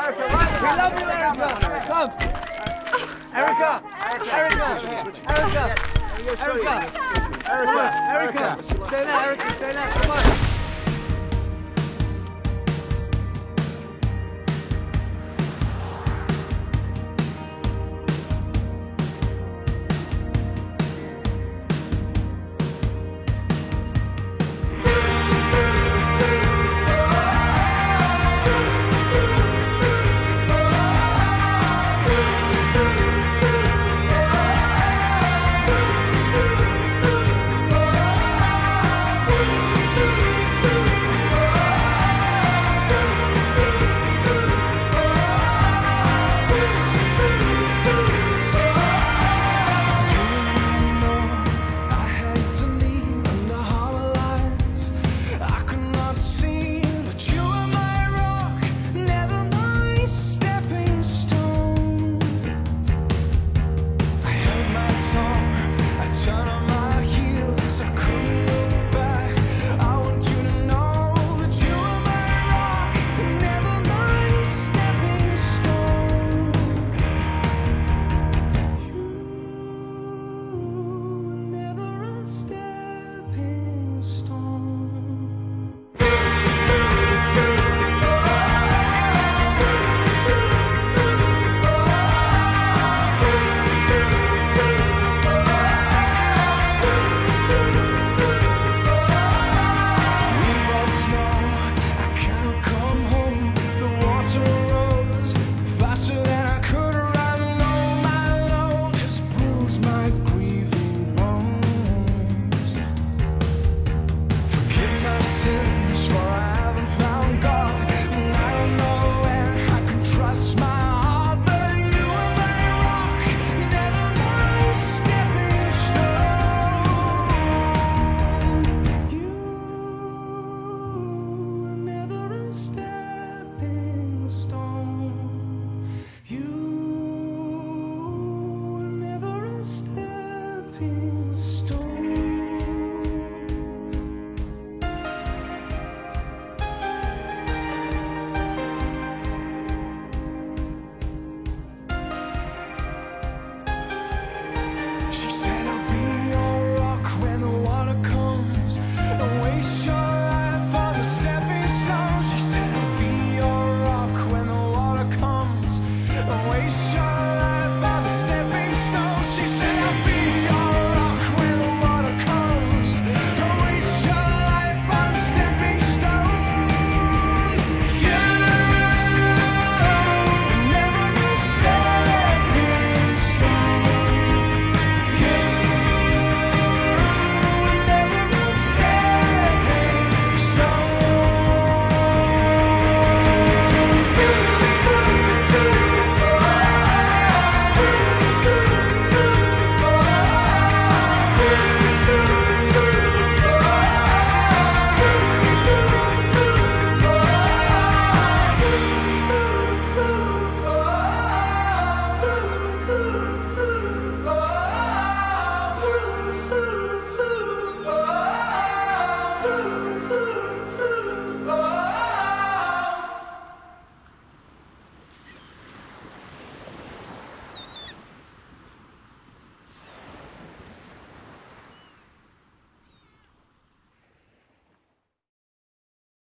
Erica, we love you, Erica. Come. Erica, Erica, Erica, Erica, Erica, Erica, Erica, stay there, Erica, stay there, come on.